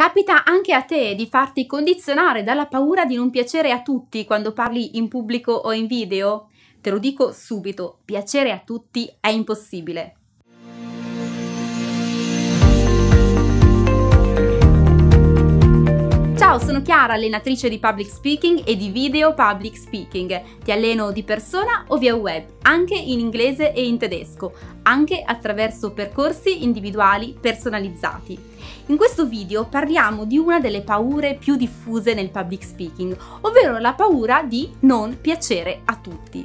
Capita anche a te di farti condizionare dalla paura di non piacere a tutti quando parli in pubblico o in video? Te lo dico subito, piacere a tutti è impossibile. Ciao, sono Chiara, allenatrice di Public Speaking e di Video Public Speaking. Ti alleno di persona o via web, anche in inglese e in tedesco, anche attraverso percorsi individuali personalizzati. In questo video parliamo di una delle paure più diffuse nel public speaking, ovvero la paura di non piacere a tutti.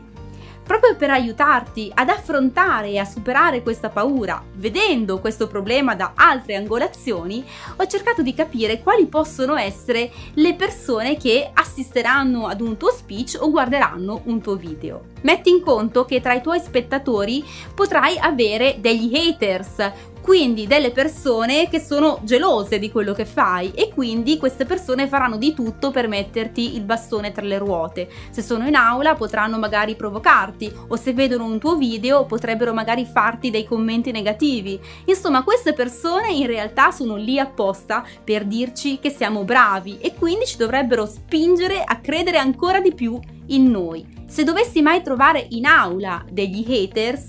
Proprio per aiutarti ad affrontare e a superare questa paura, vedendo questo problema da altre angolazioni, ho cercato di capire quali possono essere le persone che assisteranno ad un tuo speech o guarderanno un tuo video. Metti in conto che tra i tuoi spettatori potrai avere degli haters, quindi delle persone che sono gelose di quello che fai e quindi queste persone faranno di tutto per metterti il bastone tra le ruote. Se sono in aula potranno magari provocarti o se vedono un tuo video potrebbero magari farti dei commenti negativi. Insomma, queste persone in realtà sono lì apposta per dirci che siamo bravi e quindi ci dovrebbero spingere a credere ancora di più in noi. Se dovessi mai trovare in aula degli haters,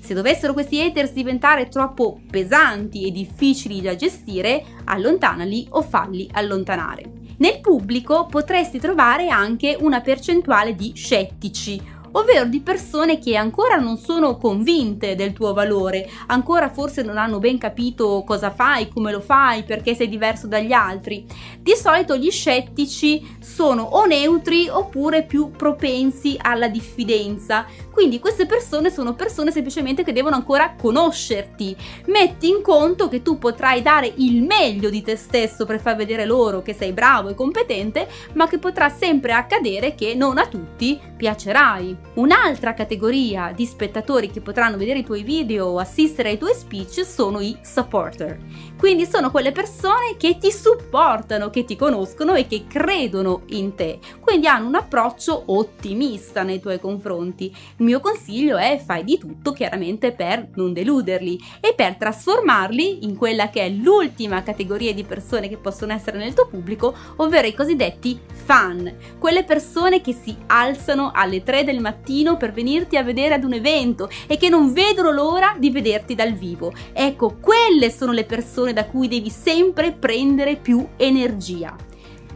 se dovessero questi haters diventare troppo pesanti e difficili da gestire, allontanali o falli allontanare. Nel pubblico potresti trovare anche una percentuale di scettici, ovvero di persone che ancora non sono convinte del tuo valore, ancora forse non hanno ben capito cosa fai, come lo fai, perché sei diverso dagli altri. Di solito gli scettici sono o neutri oppure più propensi alla diffidenza, quindi queste persone sono persone semplicemente che devono ancora conoscerti. Metti in conto che tu potrai dare il meglio di te stesso per far vedere loro che sei bravo e competente, ma che potrà sempre accadere che non a tutti piacerai. Un'altra categoria di spettatori che potranno vedere i tuoi video o assistere ai tuoi speech sono i supporter, quindi sono quelle persone che ti supportano, che ti conoscono e che credono in te, quindi hanno un approccio ottimista nei tuoi confronti. Il mio consiglio è: fai di tutto chiaramente per non deluderli e per trasformarli in quella che è l'ultima categoria di persone che possono essere nel tuo pubblico, ovvero i cosiddetti fan, quelle persone che si alzano alle 3 del mattino per venirti a vedere ad un evento e che non vedono l'ora di vederti dal vivo. Ecco, quelle sono le persone da cui devi sempre prendere più energia.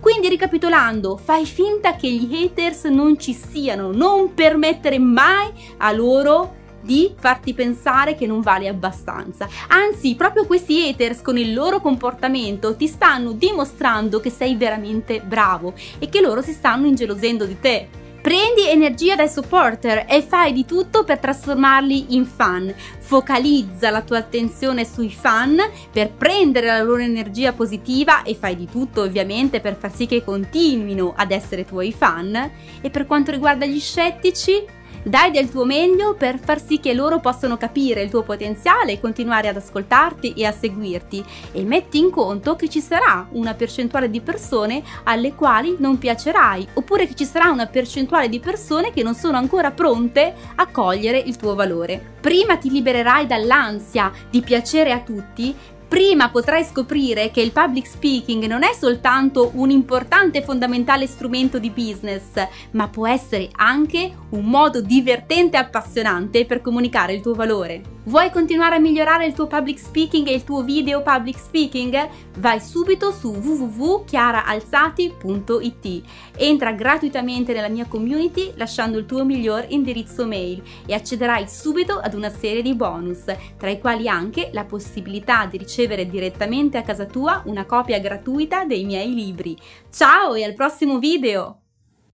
Quindi, ricapitolando, fai finta che gli haters non ci siano, non permettere mai a loro di farti pensare che non vali abbastanza. Anzi, proprio questi haters con il loro comportamento ti stanno dimostrando che sei veramente bravo e che loro si stanno ingelosendo di te. Prendi energia dai supporter e fai di tutto per trasformarli in fan. Focalizza la tua attenzione sui fan per prendere la loro energia positiva e fai di tutto ovviamente per far sì che continuino ad essere tuoi fan. E per quanto riguarda gli scettici, dai del tuo meglio per far sì che loro possano capire il tuo potenziale e continuare ad ascoltarti e a seguirti, e metti in conto che ci sarà una percentuale di persone alle quali non piacerai, oppure che ci sarà una percentuale di persone che non sono ancora pronte a cogliere il tuo valore. Prima ti libererai dall'ansia di piacere a tutti, prima potrai scoprire che il public speaking non è soltanto un importante e fondamentale strumento di business, ma può essere anche un modo divertente e appassionante per comunicare il tuo valore. Vuoi continuare a migliorare il tuo public speaking e il tuo video public speaking? Vai subito su www.chiaraalzati.it, entra gratuitamente nella mia community lasciando il tuo miglior indirizzo mail e accederai subito ad una serie di bonus, tra i quali anche la possibilità di ricevere direttamente a casa tua una copia gratuita dei miei libri. Ciao e al prossimo video!